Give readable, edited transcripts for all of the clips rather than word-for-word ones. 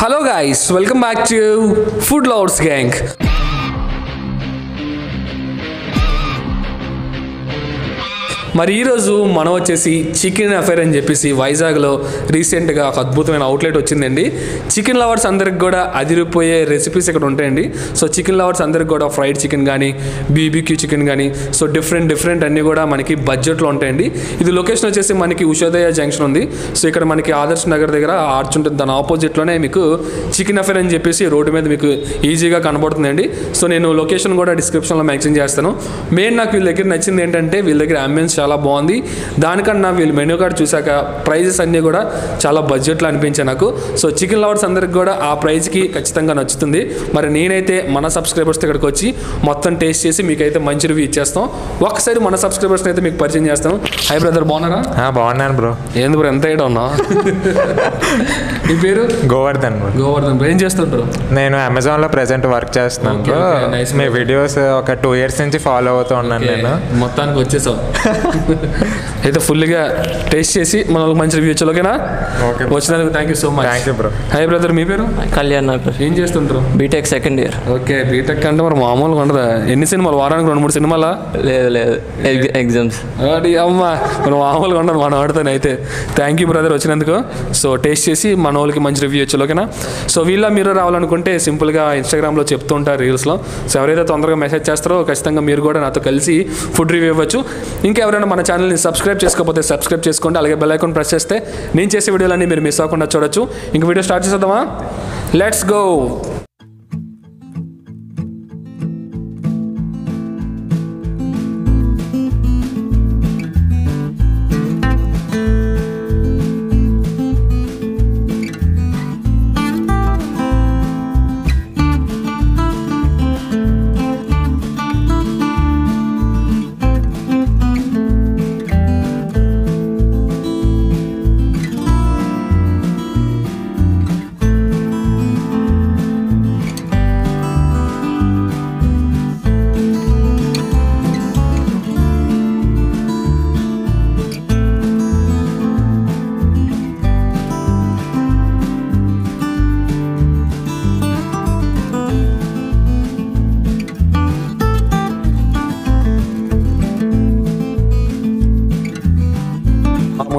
Hello guys, welcome back to food lovers gang. మరి ఈ రోజు మనం వచ్చేసి చికెన్ అఫైర్ అని చెప్పేసి వైజాగ్లో రీసెంట్గా ఒక అద్భుతమైన అవుట్లెట్ వచ్చిందండి. చికెన్ లవర్స్ అందరికి కూడా అదిరిపోయే రెసిపీస్ ఇక్కడ ఉంటాయండి. సో చికెన్ లవర్స్ అందరికి కూడా ఫ్రైడ్ చికెన్ కానీ బీబీక్యూ చికెన్ కానీ సో డిఫరెంట్ అన్నీ కూడా మనకి బడ్జెట్లో ఉంటాయండి. ఇది లొకేషన్ వచ్చేసి మనకి ఉషోదయ జంక్షన్ ఉంది. సో ఇక్కడ మనకి ఆదర్శ్ నగర్ దగ్గర ఆర్చ్ ఉంటుంది, దాని ఆపోజిట్లోనే మీకు చికెన్ అఫైర్ అని చెప్పేసి రోడ్డు మీద మీకు ఈజీగా కనబడుతుందండి. సో నేను లొకేషన్ కూడా డిస్క్రిప్షన్లో మెన్షన్ చేస్తాను. మెయిన్ నాకు వీళ్ళ దగ్గర నచ్చింది ఏంటంటే వీళ్ళ దగ్గర అంబియన్స్ చాలా బాగుంది. దానికన్నా వీళ్ళు మెనూ కార్డ్ చూసాక ప్రైజెస్ అన్నీ కూడా చాలా బడ్జెట్లో అనిపించాయి నాకు. సో చికెన్ లవర్స్ అందరికి కూడా ఆ ప్రైజ్కి ఖచ్చితంగా నచ్చుతుంది. మరి నేనైతే మన సబ్స్క్రైబర్స్ ఇక్కడికి వచ్చి మొత్తం టేస్ట్ చేసి మీకైతే మంచి రివ్యూ ఇచ్చేస్తాం. ఒక్కసారి మన సబ్స్క్రైబర్స్ని అయితే మీకు పరిచయం చేస్తాను. హై బ్రదర్, బాగున్నారా? బాగున్నాను బ్రో. ఏంది బ్రో ఎంత ఏడా ఉన్నావు? నీ పేరు? గోవర్ధన్. గోవర్ధన్, ఏం చేస్తుంటారు? నేను అమెజాన్లో ప్రెజెంట్ వర్క్ చేస్తున్నాను. మీ వీడియోస్ ఒక 2 years నుంచి ఫాలో అవుతూ ఉన్నాను. నేను మొత్తానికి వచ్చేసాం అయితే ఫుల్గా టేస్ట్ చేసి మనకు మంచి రివ్యూ ఇచ్చారు. ఓకేనా? వచ్చినందుకు thank you so much. Thank you bro. Hi brother, మీ పేరు? కళ్యాణ్. ఏం చేస్తుంటారు? BTech 2nd year. Okay, BTech అంటే మరి మామూలుగా ఉండదా? ఎన్ని సినిమాలు? వారానికి 2-3 సినిమాలా? లేదు ఎగ్జామ్స్. అమ్మా మనం మామూలుగా ఉండదు మనం ఆడుతాను. అయితే థ్యాంక్ యూ బ్రదర్ వచ్చినందుకు. సో టేస్ట్ చేసి మన వాళ్ళకి మంచి రివ్యూ ఇచ్చారు. ఓకేనా? సో వీళ్ళ మీరు రావాలనుకుంటే సింపుల్గా ఇన్స్టాగ్రామ్లో చెప్తూ ఉంటారు రీల్స్లో. సో ఎవరైతే తొందరగా మెసేజ్ చేస్తారో ఖచ్చితంగా మీరు కూడా నాతో కలిసి ఫుడ్ రివ్యూ ఇవ్వచ్చు. ఇంకా ఎవరైనా మన ఛానల్ని సబ్స్క్రైబ్ చేసుకోకపోతే సబ్స్క్రైబ్ చేసుకోండి. అలాగే బెల్ ఐకాన్ ప్రెస్ చేస్తే నేను చేసే వీడియోలన్నీ మీరు మిస్ అవ్వకుండా చూడొచ్చు. ఇంక వీడియో స్టార్ట్ చేసేద్దామా? Let's go.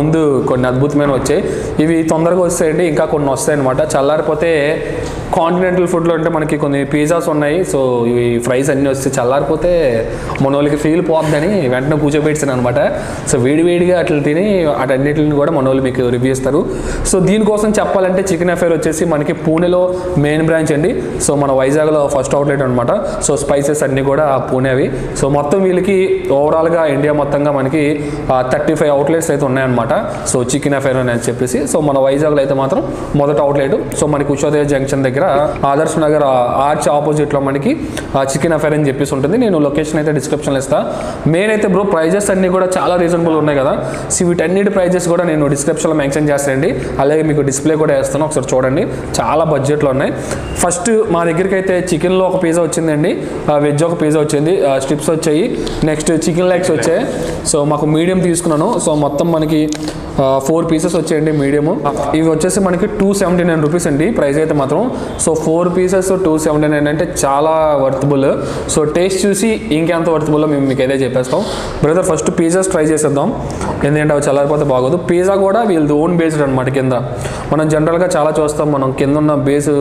ముందు కొన్ని అద్భుతమైన వచ్చాయి. ఇవి తొందరగా వస్తాయండి, ఇంకా కొన్ని వస్తాయన్నమాట. చల్లారిపోతే కాంటినెంటల్ ఫుడ్లో అంటే మనకి కొన్ని పిజ్జాస్ ఉన్నాయి. సో ఇవి ఫ్రైస్ అన్నీ వస్తాయి. చల్లారిపోతే మనోళ్ళకి ఫీల్ పోద్దని వెంటనే కూర్చోబెట్టాను అనమాట. సో వేడివేడిగా అట్లా తిని అటన్నిటిని కూడా మనోళ్ళు మీకు రివ్యూ ఇస్తారు. సో దీనికోసం చెప్పాలంటే చికెన్ అఫైర్ వచ్చేసి మనకి పూణేలో మెయిన్ బ్రాంచ్ అండి. సో మన వైజాగ్లో ఫస్ట్ అవుట్లెట్ అనమాట. సో స్పైసెస్ అన్నీ కూడా పూణేవి. సో మొత్తం వీళ్ళకి ఓవరాల్గా ఇండియా మొత్తంగా మనకి 35 అవుట్లెట్స్ అయితే ఉన్నాయన్నమాట. సో చికెన్ అఫైర్ అని చెప్పేసి సో మన వైజాగ్లో అయితే మాత్రం మొదటి అవుట్లెట్. సో మనకి ఉషోదయ జంక్షన్ దగ్గర ఆదర్శ్ నగర్ ఆర్చ్ ఆపోజిట్ లో మనకి చికెన్ అఫైర్ అని చెప్పేసి ఉంటుంది. నేను లొకేషన్ అయితే డిస్క్రిప్షన్ లో ఇస్తా. మెయిన్ అయితే బ్రో ప్రైజెస్ అన్ని కూడా చాలా రీజనబుల్ ఉన్నాయి కదా. సో వీటన్నిటి ప్రైజెస్ కూడా నేను డిస్క్రిప్షన్ లో మెన్షన్ చేస్తానండి. అలాగే మీకు డిస్ప్లే కూడా వేస్తాను, ఒకసారి చూడండి. చాలా బడ్జెట్ లో ఉన్నాయి. ఫస్ట్ మా దగ్గరికి అయితే చికెన్ లో ఒక పిజ్జా వచ్చిందండి, వెజ్ ఒక పిజ్జా వచ్చింది, స్ట్రిప్స్ వచ్చాయి, నెక్స్ట్ చికెన్ లెగ్స్ వచ్చాయి. సో మాకు మీడియం తీసుకున్నాను. సో మొత్తం మనకి 4 పీసెస్ వచ్చాయండి మీడియము. ఇవి వచ్చేసి మనకి 279 రూపీస్ అండి ప్రైస్ అయితే మాత్రం. సో 4 పీసెస్ 279 అంటే చాలా వర్తబుల్. సో టేస్ట్ చూసి ఇంకెంత వర్తబుల్లో మేము మీకు అయితే చెప్పేస్తాం. బ్రదర్ ఫస్ట్ పిజ్జాస్ ట్రై చేసేద్దాం, ఎందుకంటే అవి చల్లారిపోతే బాగోదు. పిజ్జా కూడా వీళ్ళు ఓన్ బేస్డ్ అనమాట. కింద మనం జనరల్గా చాలా చూస్తాం, మనం కింద ఉన్న బేస్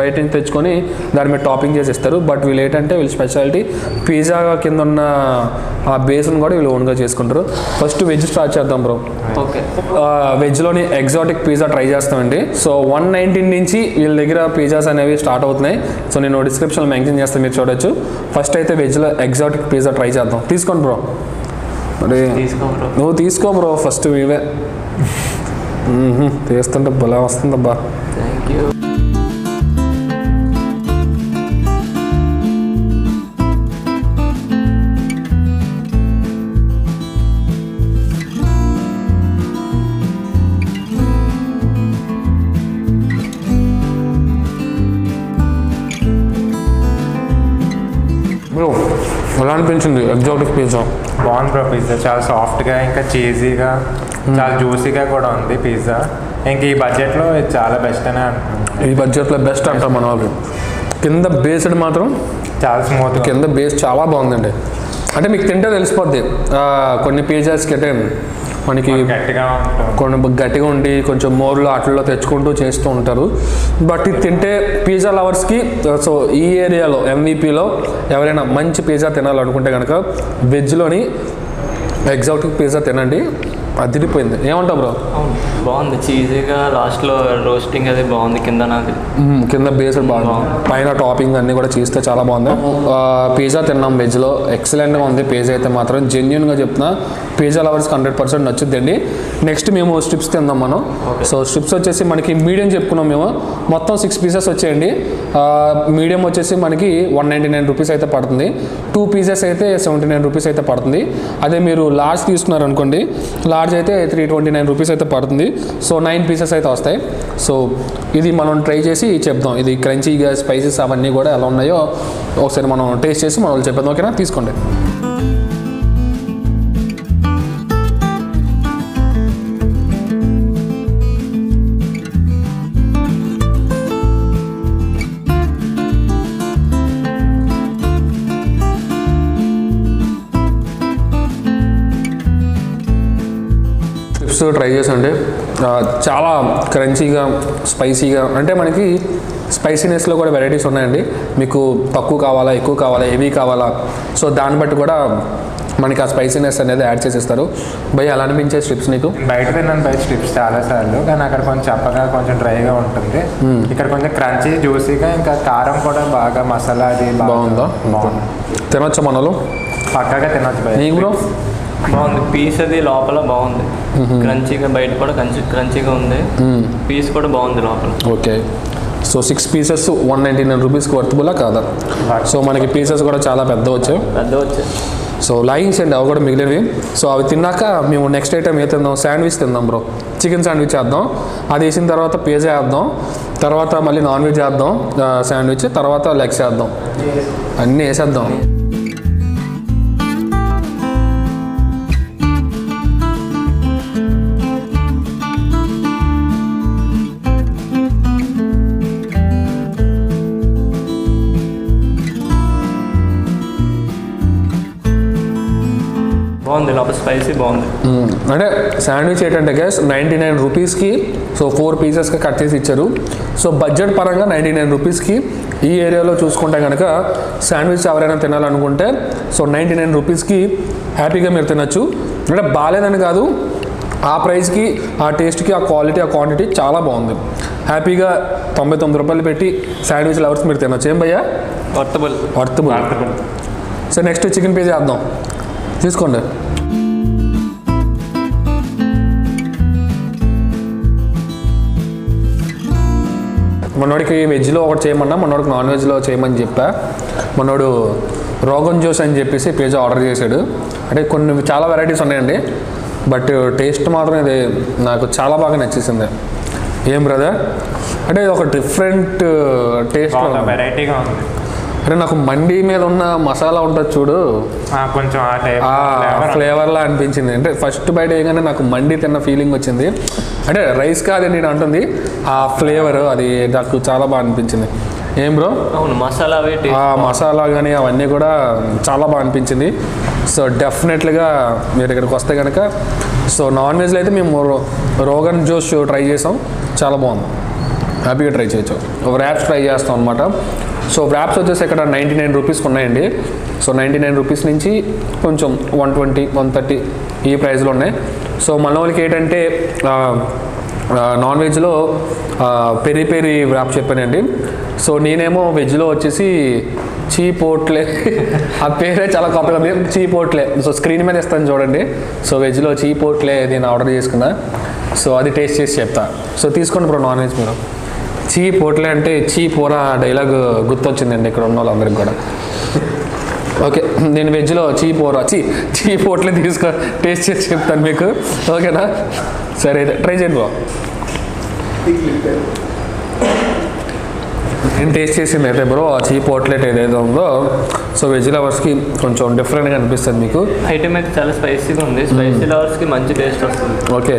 బయట నుంచి తెచ్చుకొని దాని మీద టాపింగ్ చేసి ఇస్తారు. బట్ వీళ్ళు ఏంటంటే వీళ్ళు స్పెషాలిటీ పిజ్జా కింద ఉన్న ఆ బేస్ను కూడా వీళ్ళు ఓన్గా చేసుకుంటారు. ఫస్ట్ వెజ్ స్టార్ట్ చేద్దాం బ్రో. ఓకే, వెజ్లోని ఎగ్జాటిక్ పిజ్జా ట్రై చేస్తామండి. సో 119 నుంచి వీళ్ళ దగ్గర పిజ్జాస్ అనేవి స్టార్ట్ అవుతున్నాయి. సో నేను డిస్క్రిప్షన్లో మెన్షన్ చేస్తాను, మీరు చూడొచ్చు. ఫస్ట్ అయితే వెజ్లో ఎగ్జాటిక్ పిజ్జా ట్రై చేద్దాం. తీసుకోండి బ్రో. మరి నువ్వు తీసుకో బ్రో ఫస్ట్. ఇవే తీస్తుంటే భలే వస్తుందబ్బా. Thank you. ఎలా అనిపించింది ఎగ్జాటిక్ పిజ్జా? బాగుంది బ్రో పిజ్జా, చాలా సాఫ్ట్గా ఇంకా చీజీగా చాలా జ్యూసీగా కూడా ఉంది పిజ్జా. ఇంక ఈ బడ్జెట్లో చాలా బెస్ట్ అనే అంటున్నాను. ఈ బడ్జెట్లో బెస్ట్ అంటాం మన వాళ్ళు. కింద బేస్డ్ మాత్రం చాలా స్మూత్, కింద బేస్ చాలా బాగుందండి. అంటే మీకు తింటే తెలిసిపోద్ది. కొన్ని పిజ్జాస్కి అయితే మనకి కొన్ని గట్టిగా ఉండి కొంచెం మోర్లో అట్లలో తెచ్చుకుంటూ చేస్తూ ఉంటారు. బట్ ఇది తింటే పిజ్జా లవర్స్కి, సో ఈ ఏరియాలో ఎంవీపీలో ఎవరైనా మంచి పిజ్జా తినాలనుకుంటే కనుక వెజ్లోని ఎగ్జాక్టివ్ పిజ్జా తినండి. అదిరిపోయింది. ఏమంటావు బ్రో? బాగుంది, చీజీగా, లాస్ట్లో రోస్టింగ్ అది బాగుంది, కింద కింద బేస్ బాగుంది, పైన టాపింగ్ అన్నీ కూడా చేస్తే చాలా బాగుంది. పిజ్జా తిన్నాం వెజ్లో, ఎక్సలెంట్గా ఉంది పిజ్జా అయితే మాత్రం. జెన్యున్గా చెప్తున్నా, పిజ్జా లవర్స్కి 100% నచ్చుద్దండి. నెక్స్ట్ మేము స్ట్రిప్స్ తిందాం మనం. సో స్ట్రిప్స్ వచ్చేసి మనకి మీడియం చెప్పుకున్నాం మేము, మొత్తం 6 పీసెస్ వచ్చేయండి. మీడియం వచ్చేసి మనకి 199 రూపీస్ అయితే పడుతుంది, 2 పీసెస్ అయితే 79 రూపీస్ అయితే పడుతుంది. అదే మీరు లార్జ్ తీసుకున్నారనుకోండి, లార్జ్ అయితే 329 రూపీస్ అయితే పడుతుంది. సో 9 పీసెస్ అయితే వస్తాయి. సో ఇది మనం ట్రై చేసి చెప్దాం, ఇది క్రంచీగా స్పైసెస్ అవన్నీ కూడా ఎలా ఉన్నాయో ఒకసారి మనం టేస్ట్ చేసి మనం చెప్పేద్దాం. ఓకేనా? తీసుకోండి. ట్రై చేసండి. చాలా క్రంచీగా, స్పైసీగా, అంటే మనకి స్పైసీనెస్లో కూడా వెరైటీస్ ఉన్నాయండి. మీకు తక్కువ కావాలా, ఎక్కువ కావాలా, హెవీ కావాలా, సో దాన్ని బట్టి కూడా మనకి ఆ స్పైసీనెస్ అనేది యాడ్ చేసేస్తారు. భయ అలా అనిపించే స్ట్రిప్స్ నీకు? బయట తిన్నాను బయట స్ట్రిప్స్ చాలాసార్లు, కానీ అక్కడ కొంచెం చప్పగా, కొంచెం డ్రైగా ఉంటుంది. ఇక్కడ కొంచెం క్రంచీ, జ్యూసీగా, ఇంకా కారం కూడా బాగా, మసాలా అది బాగుందా? బాగుంది, తినొచ్చు మనలో పక్కగా తినొచ్చు. నీకు బ్రో? బాగుంది, పీస్ అది లోపల బాగుంది, క్రంచీగా, బయట కూడా క్రంచీగా ఉంది, పీస్ కూడా బాగుంది లోపల. ఓకే, సో 6 పీసెస్ 199 రూపీస్కి వర్తబులా కాదా? సో మనకి పీసెస్ కూడా చాలా పెద్ద వచ్చాయి. సో లైన్స్ అండి అవి కూడా మిగిలినవి. సో అవి తిన్నాక మేము నెక్స్ట్ ఐటమ్ ఏ తిందాం? శాండ్విచ్ తిందాం బ్రో. చికెన్ శాండ్విచ్ వేద్దాం, అది వేసిన తర్వాత పిజ్జా వేద్దాం, తర్వాత మళ్ళీ నాన్ వెజ్ వేద్దాం, శాండ్విచ్ తర్వాత లెగ్స్ వేద్దాం, అన్నీ వేసేద్దాం. అంటే శాండ్విచ్ ఏంటంటే గైస్ 99 రూపీస్కి సో 4 పీసెస్గా కట్ చేసి ఇచ్చారు. సో బడ్జెట్ పరంగా 99 రూపీస్కి ఈ ఏరియాలో చూసుకుంటే కనుక శాండ్విచ్ ఎవరైనా తినాలనుకుంటే సో 99 రూపీస్కి హ్యాపీగా మీరు తినచ్చు. అంటే బాగాలేదని కాదు, ఆ ప్రైస్కి, ఆ టేస్ట్కి, ఆ క్వాలిటీ, ఆ క్వాంటిటీ చాలా బాగుంది. హ్యాపీగా 99 రూపాయలు పెట్టి శాండ్విచ్ లవర్స్ మీరు తినొచ్చు. ఏం భయ్యా, worthable. So next chicken pizza వేద్దాం, తీసుకోండి. మనోడికి వెజ్లో ఒకటి చేయమన్నా, మనోడికి నాన్ వెజ్లో చేయమని చెప్పా. మనోడు రోగన్జోష్ అని చెప్పేసి పిజ్జా ఆర్డర్ చేశాడు. అంటే కొన్ని చాలా వెరైటీస్ ఉన్నాయండి, బట్ టేస్ట్ మాత్రం ఇది నాకు చాలా బాగా నచ్చేసింది. ఏం బ్రదర్, అంటే ఇది ఒక డిఫరెంట్ టేస్ట్, వెరైటీగా ఉంది. అంటే నాకు మండి మీద ఉన్న మసాలా ఉంటుంది చూడు, కొంచెం ఆ ఫ్లేవర్లా అనిపించింది. అంటే ఫస్ట్ బైట్ వేయగానే నాకు మండి తిన్న ఫీలింగ్ వచ్చింది. అంటే రైస్ కాదు నేను అంటుంది, ఆ ఫ్లేవర్ అది నాకు చాలా బాగా అనిపించింది. ఏం బ్రో? అవును, మసాలా కానీ అవన్నీ కూడా చాలా బాగా అనిపించింది. సో డెఫినెట్లీగా మీరు ఇక్కడికి వస్తే కనుక, సో నాన్ వెజ్లో అయితే మేము రోగన్ జోష్ ట్రై చేసాం, చాలా బాగుంది, హ్యాపీగా ట్రై చేయొచ్చు. ర్యాప్స్ ట్రై చేస్తాం అనమాట. సో వ్రాప్స్ వచ్చేసి ఇక్కడ 99 రూపీస్కి ఉన్నాయండి. సో 99 రూపీస్ నుంచి కొంచెం 120, 130 ఈ ప్రైస్లో ఉన్నాయి. సో మన వాళ్ళకి ఏంటంటే నాన్ వెజ్లో పెరి పెరి వ్రాప్ చెప్పానండి. సో నేనేమో వెజ్లో వచ్చేసి చీ పోట్లే, ఆ పేరే చాలా కొత్తగా ఉంది, చీ పోట్లే. సో స్క్రీన్ మీద ఇస్తాను చూడండి. సో వెజ్లో చీ పోట్లే నేను ఆర్డర్ చేసుకున్నా. సో అది టేస్ట్ చేసి చెప్తా. సో తీసుకోండి ఇప్పుడు నాన్ వెజ్. మీరు చీ పోట్లే అంటే చీ పోరా డైలాగ్ గుర్తొచ్చిందండి ఇక్కడ ఉన్న వాళ్ళందరికీ కూడా. ఓకే, నేను వెజ్లో చీ పోరా చీ పోట్లే తీసుకో, టేస్ట్ చేసి చెప్తాను మీకు. ఓకేనా? సరే, అయితే ట్రై చేయండి బాబు. నేను టేస్ట్ చేసింది అయితే బ్రో ఆ చీప్ అవుట్లెట్ ఏదైతే ఉందో సో వెజ్ లవర్స్ కి కొంచెం డిఫరెంట్ గా అనిపిస్తుంది మీకు. ఐటమ్ అయితే చాలా స్పైసీగా ఉంది, స్పైసీ లవర్స్ కి మంచి టేస్ట్ వస్తుంది. ఓకే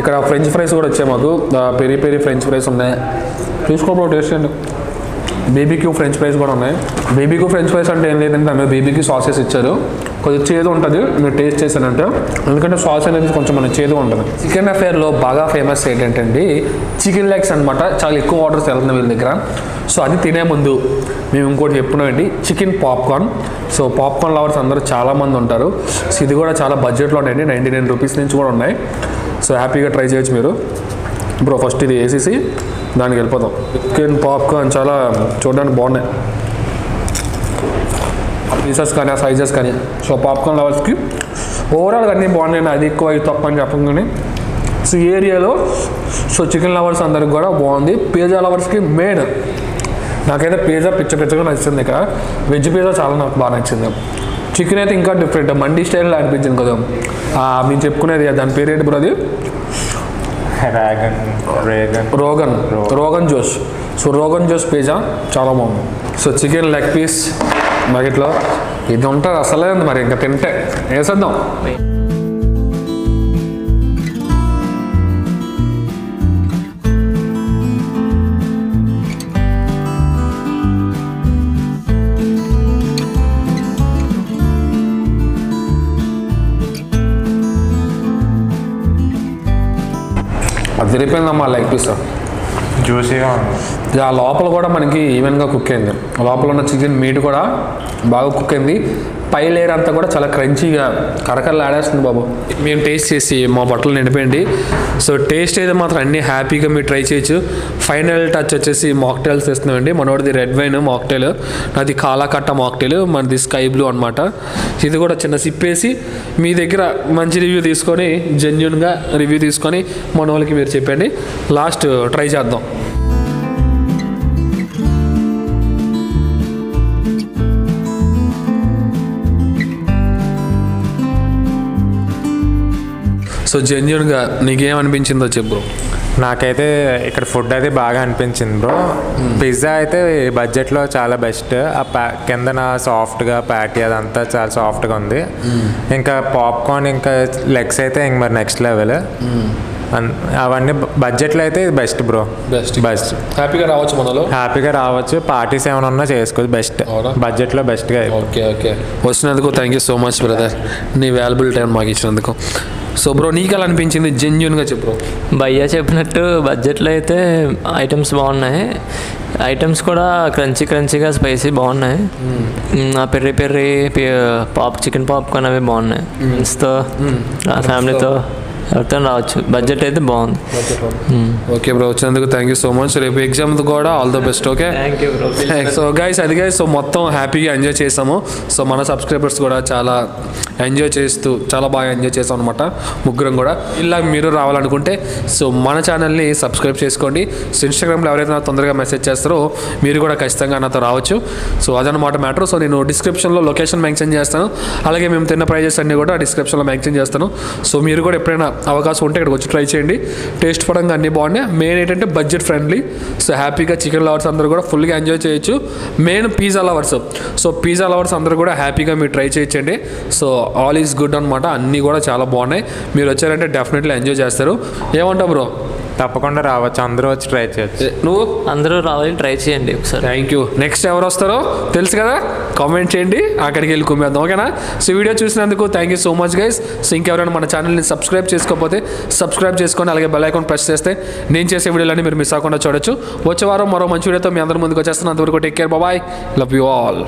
ఇక్కడ ఫ్రెంచ్ ఫ్రైస్ కూడా వచ్చాయి మాకు, పెరి పెరి ఫ్రెంచ్ ఫ్రైస్ ఉన్నాయి, చూసుకో బ్రో టేస్ట్ చేయండి. బీబీక్యూ ఫ్రెంచ్ ఫ్రైస్ కూడా ఉన్నాయి. బీబీక్యూ ఫ్రెంచ్ ఫ్రైస్ అంటే ఏం లేదంటే అందులో బీబీక్యూ సాసెస్ ఇచ్చారు, కొంచెం చేదు ఉంటుంది మీరు టేస్ట్ చేశానంటే, ఎందుకంటే సాస్ అనేది కొంచెం మనకి చేదుగా ఉంటుంది. చికెన్ అఫేర్లో బాగా ఫేమస్ ఏంటంటే అండి చికెన్ లెగ్స్ అనమాట, చాలా ఎక్కువ ఆర్డర్స్ వెళ్తున్నాయి వీళ్ళ దగ్గర. సో అది తినే ముందు మేము ఇంకోటి చెప్పుకున్నామండి, chicken popcorn. So popcorn lovers అందరూ చాలామంది ఉంటారు. సో ఇది కూడా చాలా బడ్జెట్లో ఉన్నాయండి, 99 రూపీస్ నుంచి కూడా ఉన్నాయి. సో హ్యాపీగా ట్రై చేయొచ్చు మీరు. బ్రో ఫస్ట్ ఇది వేసేసి దానికి వెళ్ళిపోతాం. చికెన్ పాప్కార్న్ చాలా చూడడానికి బాగున్నాయి, పీసెస్ కానీ ఆ సైజెస్ కానీ. సో పాప్కార్న్ లవర్స్కి ఓవరాల్గా అన్నీ బాగున్నాయి, అది ఎక్కువ ఇది తప్ప అని చెప్పగానే. సో ఈ ఏరియాలో సో చికెన్ లవర్స్ అందరికి కూడా బాగుంది. పిజ్జా లవర్స్కి మెయిన్ నాకైతే పిజ్జా పిచ్చగా నచ్చింది ఇక్కడ, వెజ్ పిజ్జా చాలా నాకు బాగా నచ్చింది. చికెన్ అయితే ఇంకా డిఫరెంట్ మండీ స్టైల్లో అనిపించింది కదా, మేము చెప్పుకునేది దాని పేరు ఏంటి బ్రో, అది Rogan josh. So rogan josh pizza చాలా బాగుంది. సో చికెన్ లెగ్ పీస్ బకెట్లో ఇది ఉంటుంది అసలే, మరి ఇంకా తింటే వేసేద్దాం. అది తిరిగిపోయిందమ్మా లైక్ పీస్ జ్యూసీగా ఉంది. ఆ లోపల కూడా మనకి ఈవెన్గా కుక్ అయింది, లోపల ఉన్న చికెన్ మీట్ కూడా బాగా కుక్ అయింది. పై లేయర్ అంతా కూడా చాలా క్రంచీగా కరకరలు ఆడేస్తుంది బాబు. మేము టేస్ట్ చేసి మా బట్టలు నిండిపోయింది. సో టేస్ట్ అయితే మాత్రం అన్నీ హ్యాపీగా మీరు ట్రై చేయొచ్చు. ఫైనల్ టచ్ వచ్చేసి మాక్టైల్స్ ఇస్తున్నామండి. మనోడిది రెడ్ వైన్ మాక్టైల్, నాది కాలా కట్ట మాక్టైల్, మనది స్కై బ్లూ అనమాట. ఇది కూడా చిన్న సిప్ వేసి మీ దగ్గర మంచి రివ్యూ తీసుకొని, జెన్యున్గా రివ్యూ తీసుకొని మనోళ్ళకి మీరు చెప్పండి. లాస్ట్ ట్రై చేద్దాం. సో జెన్యున్గా నీకేమనిపించిందో చెప్పు. నాకైతే ఇక్కడ ఫుడ్ అయితే బాగా అనిపించింది బ్రో. పిజ్జా అయితే బడ్జెట్లో చాలా బెస్ట్, ఆ కిందన సాఫ్ట్గా ప్యాటీ అదంతా చాలా సాఫ్ట్గా ఉంది. ఇంకా పాప్కార్న్ ఇంకా లెగ్స్ అయితే ఇంక మరి నెక్స్ట్ లెవెల్. అవన్నీ బడ్జెట్లో అయితే బెస్ట్ బ్రో, బెస్ట్. హ్యాపీగా రావచ్చు పార్టీస్ ఏమైనా ఉన్నా చేసుకోవచ్చు, బెస్ట్ బడ్జెట్లో బెస్ట్గా. ఓకే ఓకే వచ్చినందుకు thank you so much brother, నీ వాల్యుబుల్ టైం మాకు ఇచ్చినందుకు. సో బ్రో నీకు ఎలా అనిపించింది జెన్యున్గా చెప్పు. భయ్యా చెప్పినట్టు బడ్జెట్లో అయితే ఐటమ్స్ బాగున్నాయి, ఐటమ్స్ కూడా క్రంచీగా స్పైసీ బాగున్నాయి. ఆ పెర్రీ పెర్రీ చికెన్ పాప్కార్న్ అవి బాగున్నాయి. ఫ్రెండ్స్తో ఫ్యామిలీతో అర్థం రావచ్చు, బడ్జెట్ అయితే బాగుంది. ఓకే బ్రో వచ్చినందుకు థ్యాంక్ యూ సో మచ్. రేపు ఎగ్జామ్ కూడా all the best. Okay thank you bro. So guys అది గైస్, సో మొత్తం హ్యాపీగా ఎంజాయ్ చేసాము. సో మన సబ్స్క్రైబర్స్ కూడా చాలా ఎంజాయ్ చేస్తూ చాలా బాగా ఎంజాయ్ చేసాం అనమాట ముగ్గురం కూడా. ఇలా మీరు రావాలనుకుంటే సో మన ఛానల్ని సబ్స్క్రైబ్ చేసుకోండి. సో ఇన్స్టాగ్రామ్లో ఎవరైతే నాకు తొందరగా మెసేజ్ చేస్తారో మీరు కూడా ఖచ్చితంగా నాతో రావచ్చు. సో అదనమాట మ్యాటర్. సో నేను డిస్క్రిప్షన్లో లొకేషన్ మెన్షన్ చేస్తాను, అలాగే మేము తిన్న ప్రైజెస్ అన్నీ కూడా డిస్క్రిప్షన్లో మెన్షన్ చేస్తాను. సో మీరు కూడా ఎప్పుడైనా అవకాశం ఉంటే ఇక్కడికి వచ్చి ట్రై చేయండి. టేస్ట్ పరంగా అన్నీ బాగున్నాయి, మెయిన్ ఏంటంటే బడ్జెట్ ఫ్రెండ్లీ. సో హ్యాపీగా చికెన్ లవర్స్ అందరూ కూడా ఫుల్గా ఎంజాయ్ చేయొచ్చు, main pizza lovers. So pizza lovers అందరూ కూడా హ్యాపీగా మీరు ట్రై చేయొచ్చండి. సో ఆల్ ఈజ్ గుడ్ అనమాట, అన్నీ కూడా చాలా బాగున్నాయి. మీరు వచ్చారంటే డెఫినెట్లీ ఎంజాయ్ చేస్తారు. ఏమంటావు బ్రో? తప్పకుండా రావచ్చు, అందరూ వచ్చి ట్రై చేయొచ్చు. నువ్వు అందరూ రావాలి, ట్రై చేయండి ఒకసారి. Thank you. నెక్స్ట్ ఎవరు వస్తారో తెలుసు కదా, కామెంట్ చేయండి, అక్కడికి వెళ్ళి కుమ్మేద్దాం. ఓకేనా? సో వీడియో చూసినందుకు thank you so much guys. So ఇంకెవరైనా మన ఛానల్ని సబ్స్క్రైబ్ చేసుకోకపోతే సబ్స్క్రైబ్ చేసుకొని, అలాగే బెల్ ఐకాన్ ప్రెస్ చేస్తే నేను చేసే వీడియోలన్నీ మీరు మిస్ అవ్వకుండా చూడొచ్చు. వచ్చే వారం మరో మంచి వీడియోతో మీ అందరి ముందుకు వచ్చేస్తాను. అంతవరకు take care, bye, love you all.